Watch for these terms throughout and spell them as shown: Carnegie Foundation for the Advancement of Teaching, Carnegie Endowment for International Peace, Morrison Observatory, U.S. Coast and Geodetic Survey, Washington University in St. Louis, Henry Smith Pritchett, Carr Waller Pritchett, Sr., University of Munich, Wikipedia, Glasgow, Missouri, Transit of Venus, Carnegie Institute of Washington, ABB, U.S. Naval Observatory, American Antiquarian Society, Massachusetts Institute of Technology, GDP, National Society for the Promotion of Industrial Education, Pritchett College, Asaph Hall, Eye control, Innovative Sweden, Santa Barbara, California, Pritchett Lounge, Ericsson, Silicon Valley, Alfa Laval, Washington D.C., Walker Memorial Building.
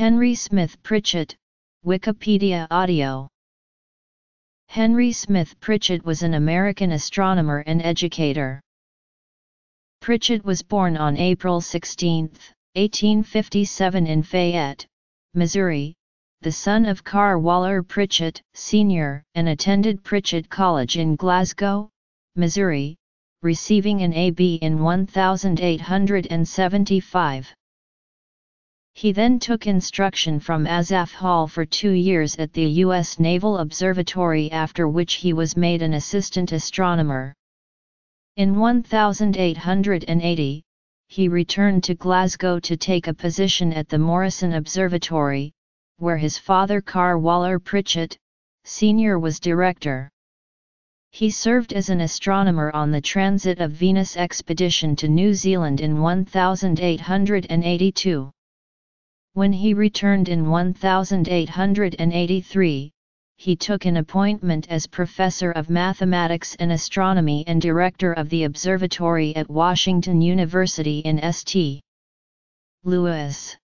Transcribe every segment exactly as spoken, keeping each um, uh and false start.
Henry Smith Pritchett, Wikipedia Audio. Henry Smith Pritchett was an American astronomer and educator. Pritchett was born on April sixteenth, eighteen fifty-seven in Fayette, Missouri, the son of Carr Waller Pritchett, Senior and attended Pritchett College in Glasgow, Missouri, receiving an A B in eighteen seventy-five. He then took instruction from Asaph Hall for two years at the U S Naval Observatory, after which he was made an assistant astronomer. In eighteen eighty, he returned to Glasgow to take a position at the Morrison Observatory, where his father Carr Waller Pritchett, Senior was director. He served as an astronomer on the Transit of Venus expedition to New Zealand in eighteen eighty-two. When he returned in eighteen eighty-three, he took an appointment as professor of mathematics and astronomy and director of the observatory at Washington University in Saint Louis.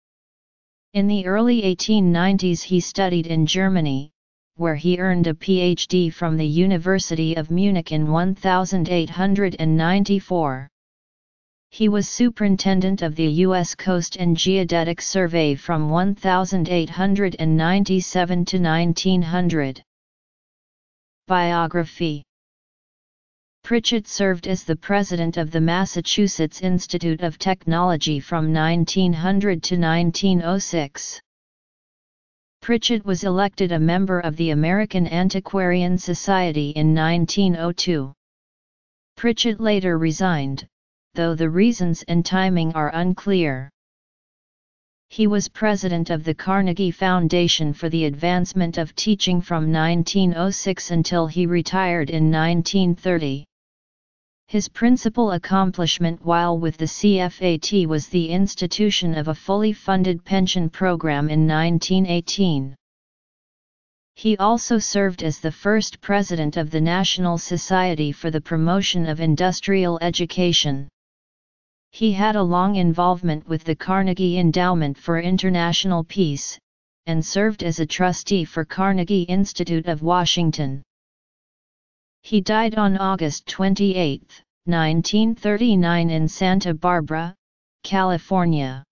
In the early eighteen nineties, he studied in Germany, where he earned a P H D from the University of Munich in eighteen ninety-four. He was superintendent of the U S Coast and Geodetic Survey from eighteen ninety-seven to nineteen hundred. Biography. Pritchett served as the president of the Massachusetts Institute of Technology from nineteen hundred to nineteen oh six. Pritchett was elected a member of the American Antiquarian Society in nineteen oh two. Pritchett later resigned, though the reasons and timing are unclear. He was president of the Carnegie Foundation for the Advancement of Teaching from nineteen oh six until he retired in nineteen thirty. His principal accomplishment while with the C F A T was the institution of a fully funded pension program in nineteen eighteen. He also served as the first president of the National Society for the Promotion of Industrial Education. He had a long involvement with the Carnegie Endowment for International Peace, and served as a trustee for Carnegie Institute of Washington. He died on August twenty-eighth, nineteen thirty-nine in Santa Barbara, California.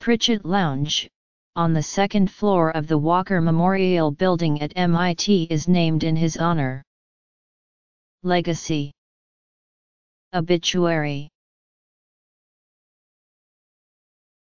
Pritchett Lounge, on the second floor of the Walker Memorial Building at M I T, is named in his honor. Legacy. Obituary.